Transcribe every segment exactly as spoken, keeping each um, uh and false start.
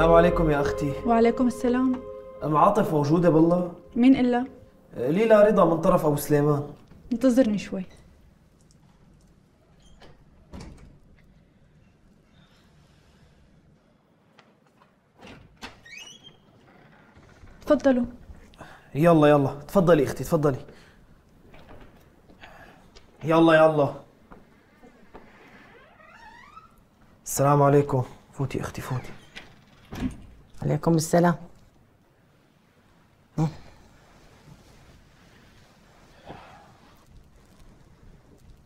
السلام عليكم يا أختي. وعليكم السلام. أم عاطف موجودة بالله؟ مين إلا؟ ليلى رضا من طرف أبو سليمان. انتظرني شوي. تفضلوا. يلا يلا تفضلي اختي تفضلي. يلا يلا. السلام عليكم. فوتي اختي فوتي. عليكم السلام.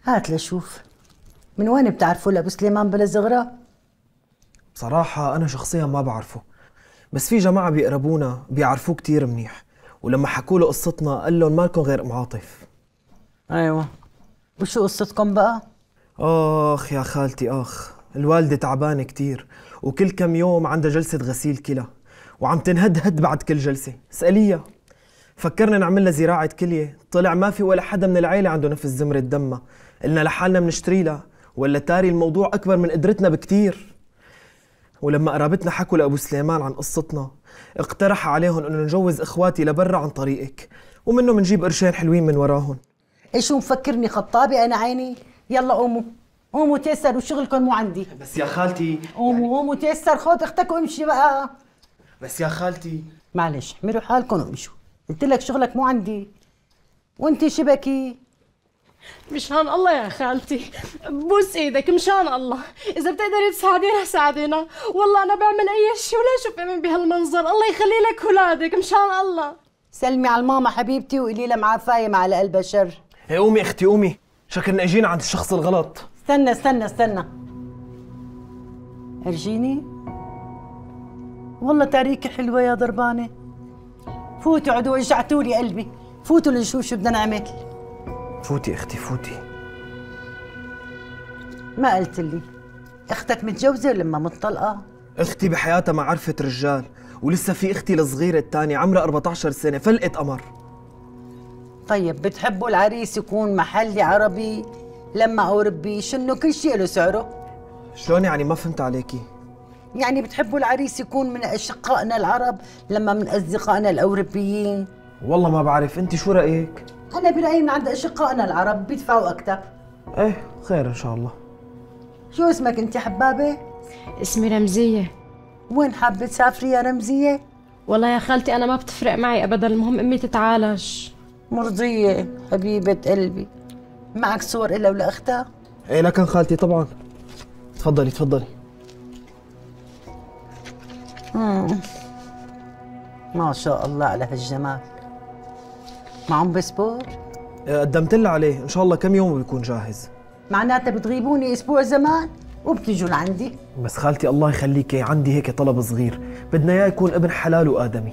هات لشوف من وين بتعرفوا لابو سليمان بلا زغراء؟ بصراحة أنا شخصيا ما بعرفه، بس في جماعة بيقربونا بيعرفوه كتير منيح، ولما حكوا له قصتنا قال لهم مالكم غير أم عاطف. أيوة وشو قصتكم بقى؟ آخ يا خالتي آخ، الوالدة تعبانة كتير وكل كم يوم عندها جلسة غسيل كلى وعم تنهد هد بعد كل جلسة، اسأليها. فكرنا نعمل لها زراعة كلية، طلع ما في ولا حدا من العيلة عنده نفس زمرة دمها، قلنا لحالنا بنشتري لها، ولا تاري الموضوع أكبر من قدرتنا بكتير. ولما قرابتنا حكوا لأبو سليمان عن قصتنا اقترح عليهم انه نجوز اخواتي لبرا عن طريقك ومنه منجيب قرشين حلوين من وراهم. ايه شو مفكرني خطابه انا عيني؟ يلا قوموا قوموا تيسروا شغلكم مو عندي. بس يا خالتي قوموا قوموا يعني... تيسر خذ اختك وامشي بقى. بس يا خالتي معلش احملوا حالكم وامشوا، قلت لك شغلك مو عندي. وانت شبكي مشان الله يا خالتي، بوس ايدك مشان الله، إذا بتقدري تساعدينا ساعدينا، والله أنا بعمل أي شيء ولا أشوف أمين بهالمنظر، الله يخلي لك أولادك مشان الله. سلمي على الماما حبيبتي وقولي لها معافاية مع على قلبها شر. إيه قومي أختي قومي، شكلنا إجينا عند الشخص الغلط. استنى استنى استنى. أرجيني؟ والله تاريكي حلوة يا ضربانة. فوتوا عدوا وجعتوا لي قلبي، فوتوا لنشوف شو بدنا نعمل. فوتي اختي فوتي. ما قلت لي اختك متجوزه لما متطلقه؟ اختي بحياتها ما عرفت رجال، ولسه في اختي الصغيره الثانيه عمرها أربعة عشر سنه فلقت قمر. طيب بتحبوا العريس يكون محلي عربي لما اوروبي شنو كل شيء له سعره؟ شلون يعني ما فهمت عليكي؟ يعني بتحبوا العريس يكون من اشقائنا العرب لما من اصدقائنا الاوروبيين؟ والله ما بعرف، انت شو رايك؟ أنا برأيي من عند أشقائنا العرب بيدفعوا أكتر. إيه خير إن شاء الله. شو اسمك أنت حبابة؟ اسمي رمزية. وين حابة تسافري يا رمزية؟ والله يا خالتي أنا ما بتفرق معي أبدا، المهم أمي تتعالج. مرضية حبيبة قلبي. معك صور إلها ولأختها؟ إيه لكن خالتي طبعا. تفضلي تفضلي. مم. ما شاء الله على هالجمال. معهم باسبور؟ قدمت لها عليه، إن شاء الله كم يوم بيكون جاهز. معناتها بتغيبوني أسبوع زمان وبتجوا لعندي؟ بس خالتي الله يخليكي عندي هيك طلب صغير، بدنا إياه يكون ابن حلال وآدمي.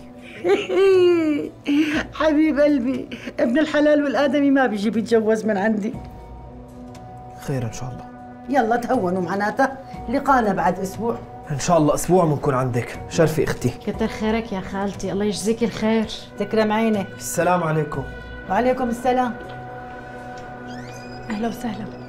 حبيب قلبي، ابن الحلال والآدمي ما بيجي بيتجوز من عندي. خير إن شاء الله. يلا تهونوا معناتها، لقانا بعد أسبوع. إن شاء الله أسبوع بنكون عندك، شرفي أختي. كتر خيرك يا خالتي، الله يجزيك الخير. تكرم عينك. السلام عليكم. وعليكم السلام. أهلا وسهلا.